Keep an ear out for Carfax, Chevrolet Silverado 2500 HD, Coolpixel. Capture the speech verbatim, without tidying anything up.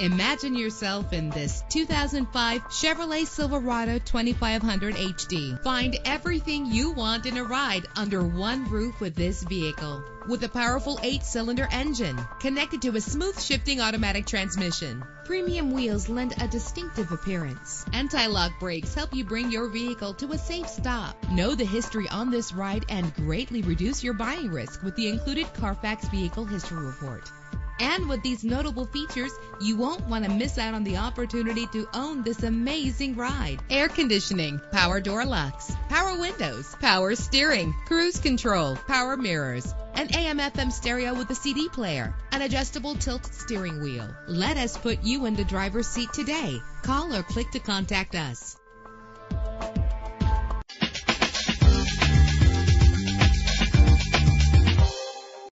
Imagine yourself in this two thousand five Chevrolet Silverado twenty-five hundred H D. Find everything you want in a ride under one roof with this vehicle. With a powerful eight-cylinder engine connected to a smooth shifting automatic transmission, premium wheels lend a distinctive appearance. Anti-lock brakes help you bring your vehicle to a safe stop. Know the history on this ride and greatly reduce your buying risk with the included Carfax Vehicle History Report. And with these notable features, you won't want to miss out on the opportunity to own this amazing ride. Air conditioning, power door locks, power windows, power steering, cruise control, power mirrors, an A M F M stereo with a C D player, an adjustable tilt steering wheel. Let us put you in the driver's seat today. Call or click to contact us.